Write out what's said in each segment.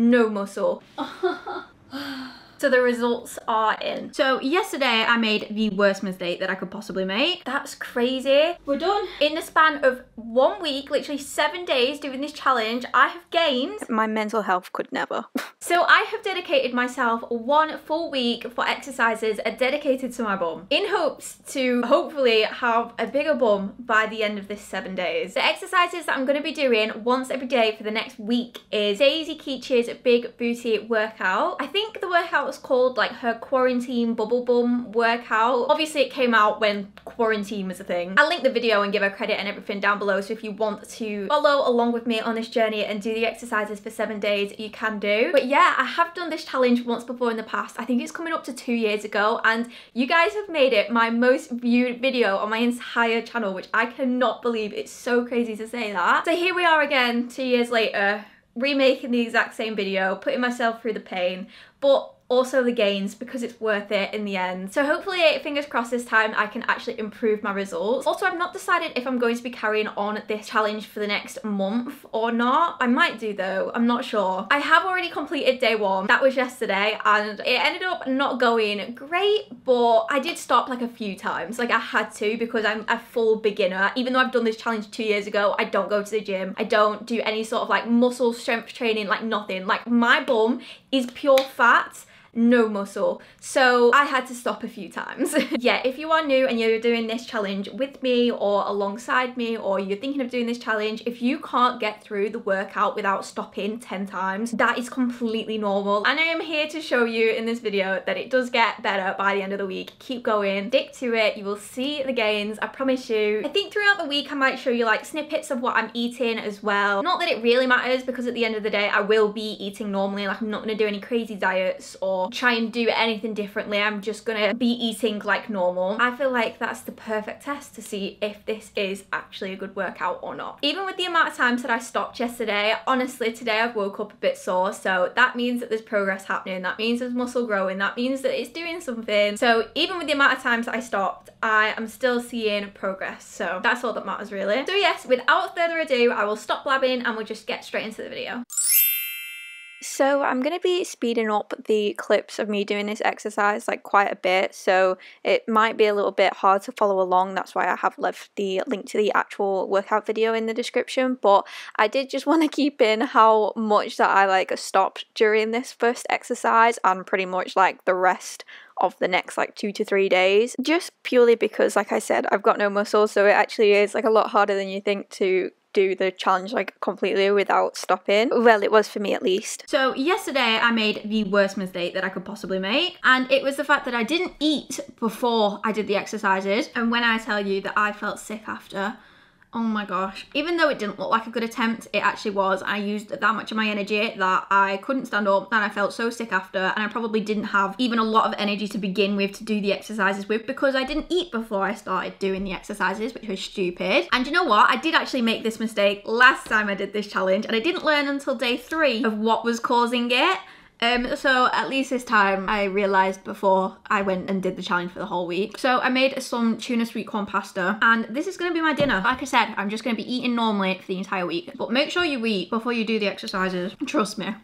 no muscle. So the results are in. So yesterday I made the worst mistake that I could possibly make. That's crazy. We're done. In the span of 1 week, literally 7 days doing this challenge, I have gained. My mental health could never. So I have dedicated myself one full week for exercises dedicated to my bum, in hopes to hopefully have a bigger bum by the end of this 7 days. The exercises that I'm gonna be doing once every day for the next week is Daisy Keech's Big Booty workout. I think the workout was called like her quarantine bubble bum workout. Obviously it came out when quarantine was a thing. I'll link the video and give her credit and everything down below, so if you want to follow along with me on this journey and do the exercises for 7 days, you can do. But yeah, I have done this challenge once before in the past. I think it's coming up to 2 years ago, and you guys have made it my most viewed video on my entire channel, which I cannot believe. It's so crazy to say that. So here we are again 2 years later, remaking the exact same video, putting myself through the pain, but also the gains, because it's worth it in the end. So hopefully, fingers crossed, this time I can actually improve my results. Also, I've not decided if I'm going to be carrying on this challenge for the next month or not. I might do though, I'm not sure. I have already completed day one. That was yesterday, and it ended up not going great, but I did stop like a few times. Like I had to, because I'm a full beginner. Even though I've done this challenge 2 years ago, I don't go to the gym. I don't do any sort of like muscle strength training, like nothing. Like my bum is pure fat, no muscle, so I had to stop a few times. Yeah, if you are new and you're doing this challenge with me or alongside me, or you're thinking of doing this challenge, if you can't get through the workout without stopping 10 times, that is completely normal, and I am here to show you in this video that it does get better by the end of the week. Keep going, stick to it, you will see the gains, I promise you. I think throughout the week I might show you like snippets of what I'm eating as well. Not that it really matters, because at the end of the day I will be eating normally. Like I'm not gonna do any crazy diets or try and do anything differently. I'm just gonna be eating like normal. I feel like that's the perfect test to see if this is actually a good workout or not. Even with the amount of times that I stopped yesterday, honestly today I've woke up a bit sore, so that means that there's progress happening, that means there's muscle growing, that means that it's doing something. So even with the amount of times that I stopped, I am still seeing progress, so that's all that matters really. So yes, without further ado, I will stop blabbing and we'll just get straight into the video. So I'm going to be speeding up the clips of me doing this exercise like quite a bit, so it might be a little bit hard to follow along. That's why I have left the link to the actual workout video in the description, but I did just want to keep in how much that I like stopped during this first exercise and pretty much like the rest of the next like 2 to 3 days, just purely because like I said, I've got no muscles, so it actually is like a lot harder than you think to do the challenge like completely without stopping. Well, it was for me at least. So yesterday I made the worst mistake that I could possibly make, and it was the fact that I didn't eat before I did the exercises. And when I tell you that I felt sick after, oh my gosh. Even though it didn't look like a good attempt, it actually was. I used that much of my energy that I couldn't stand up, and I felt so sick after, and I probably didn't have even a lot of energy to begin with to do the exercises with, because I didn't eat before I started doing the exercises, which was stupid. And you know what? I did actually make this mistake last time I did this challenge, and I didn't learn until day 3 of what was causing it. So at least this time I realised before I went and did the challenge for the whole week. So I made some tuna sweet corn pasta, and this is going to be my dinner. Like I said, I'm just going to be eating normally for the entire week, but make sure you eat before you do the exercises, trust me.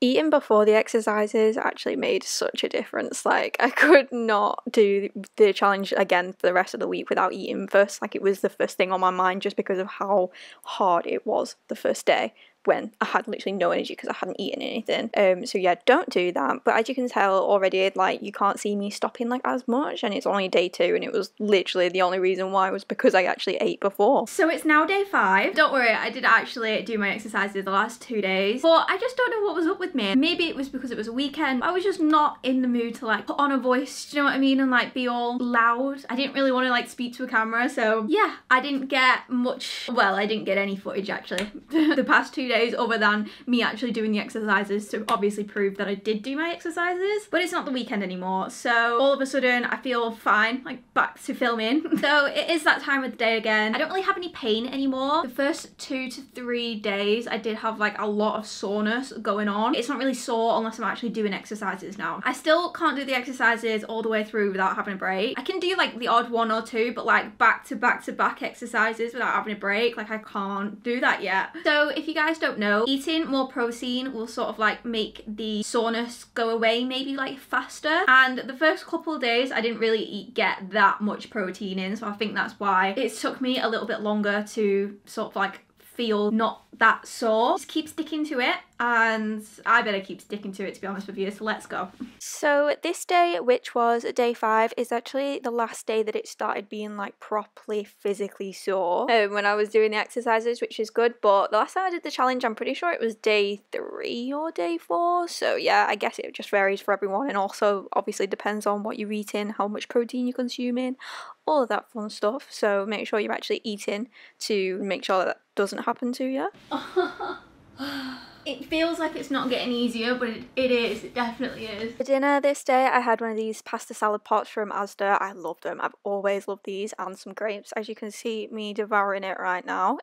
Eating before the exercises actually made such a difference. Like I could not do the challenge again for the rest of the week without eating first. Like it was the first thing on my mind, just because of how hard it was the first day when I had literally no energy because I hadn't eaten anything. So yeah, don't do that. But as you can tell already, like you can't see me stopping like as much, and it's only day 2, and it was literally the only reason why was because I actually ate before. So it's now day 5. Don't worry, I did actually do my exercises the last 2 days, but I just don't know what was up with me. Maybe it was because it was a weekend. I was just not in the mood to like put on a voice, do you know what I mean? And like be all loud. I didn't really want to like speak to a camera. So yeah, I didn't get much, well, I didn't get any footage actually the past 2 days, other than me actually doing the exercises to obviously prove that I did do my exercises. But it's not the weekend anymore, so all of a sudden I feel fine, like back to filming. So it is that time of the day again. I don't really have any pain anymore. The first 2 to 3 days I did have like a lot of soreness going on. It's not really sore unless I'm actually doing exercises now. I still can't do the exercises all the way through without having a break. I can do like the odd 1 or 2, but like back to back to back exercises without having a break, like I can't do that yet. So if you guys don't don't know. Eating more protein will sort of like make the soreness go away maybe like faster. And the first couple of days I didn't really get that much protein in, so I think that's why it took me a little bit longer to sort of like feel not that sore. Just keep sticking to it, and I better keep sticking to it, to be honest with you, so let's go. So this day, which was day 5, is actually the last day that it started being like properly physically sore when I was doing the exercises, which is good. But the last time I did the challenge, I'm pretty sure it was day 3 or day 4, so yeah, I guess it just varies for everyone, and also obviously depends on what you're eating, how much protein you're consuming, all of that fun stuff. So make sure you're actually eating to make sure that doesn't happen to you. It feels like it's not getting easier, but it is, it definitely is. For dinner this day, I had one of these pasta salad pots from Asda. I love them, I've always loved these, and some grapes. As you can see, me devouring it right now.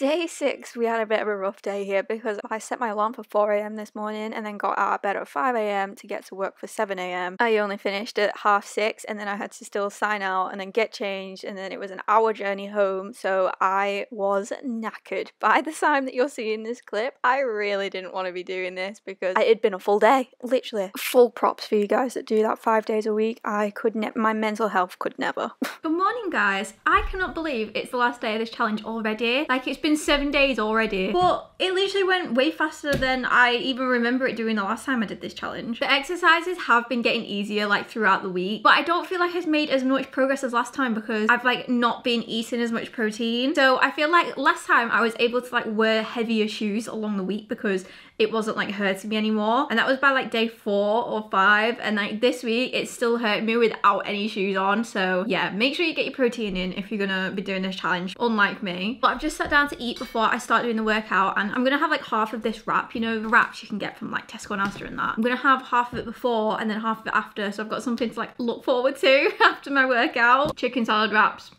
Day 6, we had a bit of a rough day here because I set my alarm for 4 a.m. this morning and then got out of bed at 5 a.m. to get to work for 7 a.m. I only finished at 6:30 and then I had to still sign out and then get changed, and then it was an hour journey home, so I was knackered. By the time that you're seeing this clip, I really didn't want to be doing this because it had been a full day, literally. Full props for you guys that do that 5 days a week. I could never, my mental health could never. Good morning guys, I cannot believe it's the last day of this challenge already. Like, it's been 7 days already, but it literally went way faster than I even remember it doing the last time I did this challenge. The exercises have been getting easier like throughout the week, but I don't feel like I've made as much progress as last time because I've like not been eating as much protein. So I feel like last time I was able to like wear heavier shoes along the week because it wasn't like hurting me anymore, and that was by like day 4 or 5, and like this week it's still hurting me without any shoes on. So yeah, make sure you get your protein in if you're gonna be doing this challenge, unlike me. But I've just sat down to eat before I start doing the workout, and I'm gonna have like half of this wrap, you know, the wraps you can get from like Tesco and Asda and that. I'm gonna have half of it before and then half of it after, so I've got something to like look forward to after my workout. Chicken salad wraps,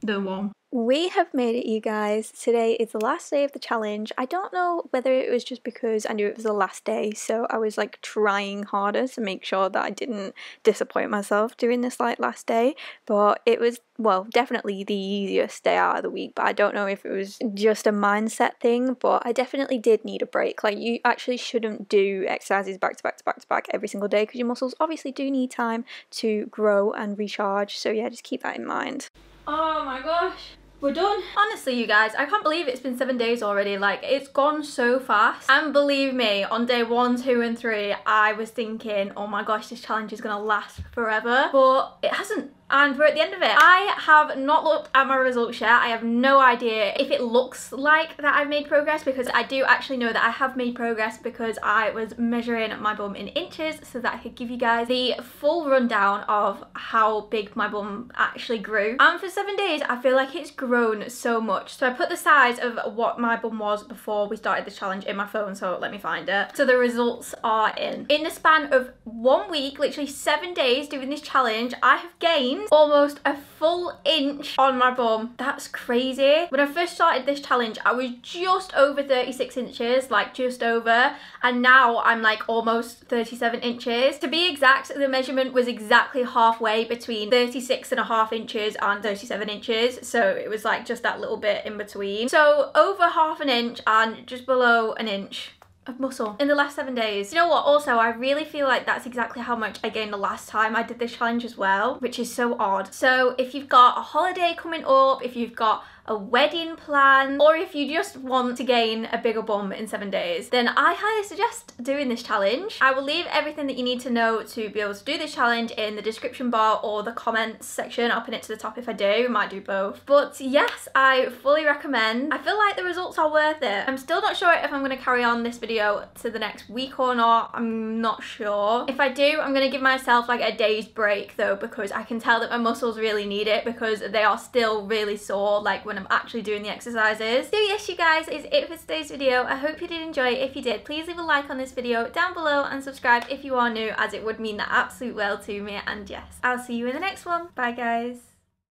the one. We have made it, you guys. Today is the last day of the challenge. I don't know whether it was just because I knew it was the last day, so I was like trying harder to make sure that I didn't disappoint myself during this like last day, but it was, well, definitely the easiest day out of the week. But I don't know if it was just a mindset thing, but I definitely did need a break. Like, you actually shouldn't do exercises back to back to back to back every single day because your muscles obviously do need time to grow and recharge, so yeah, just keep that in mind. Oh my gosh, we're done. Honestly, you guys, I can't believe it's been 7 days already. Like, it's gone so fast. And believe me, on day 1, 2, and 3, I was thinking, oh my gosh, this challenge is gonna last forever. But it hasn't. And we're at the end of it. I have not looked at my results yet. I have no idea if it looks like that I've made progress, because I do actually know that I have made progress because I was measuring my bum in inches so that I could give you guys the full rundown of how big my bum actually grew. And for 7 days, I feel like it's grown so much. So I put the size of what my bum was before we started the challenge in my phone, so let me find it. So the results are in. In the span of 1 week, literally 7 days doing this challenge, I have gained almost a full inch on my bum. That's crazy. When I first started this challenge, I was just over 36 inches, like just over, and now I'm like almost 37 inches. To be exact, the measurement was exactly halfway between 36.5 inches and 37 inches, so it was like just that little bit in between. So over half an inch and just below an inch of muscle in the last 7 days. You know what, also I really feel like that's exactly how much I gained the last time I did this challenge as well, which is so odd. So if you've got a holiday coming up, if you've got a wedding plan, or if you just want to gain a bigger bum in 7 days, then I highly suggest doing this challenge. I will leave everything that you need to know to be able to do this challenge in the description bar or the comments section. I'll pin it to the top if I do, might do both. But yes, I fully recommend. I feel like the results are worth it. I'm still not sure if I'm going to carry on this video to the next week or not. I'm not sure. If I do, I'm going to give myself like a day's break though, because I can tell that my muscles really need it because they are still really sore, like when I'm actually doing the exercises. So yes, you guys, is it for today's video. I hope you did enjoy it. If you did, please leave a like on this video down below and subscribe if you are new, as it would mean the absolute world to me. And yes, I'll see you in the next one. Bye guys.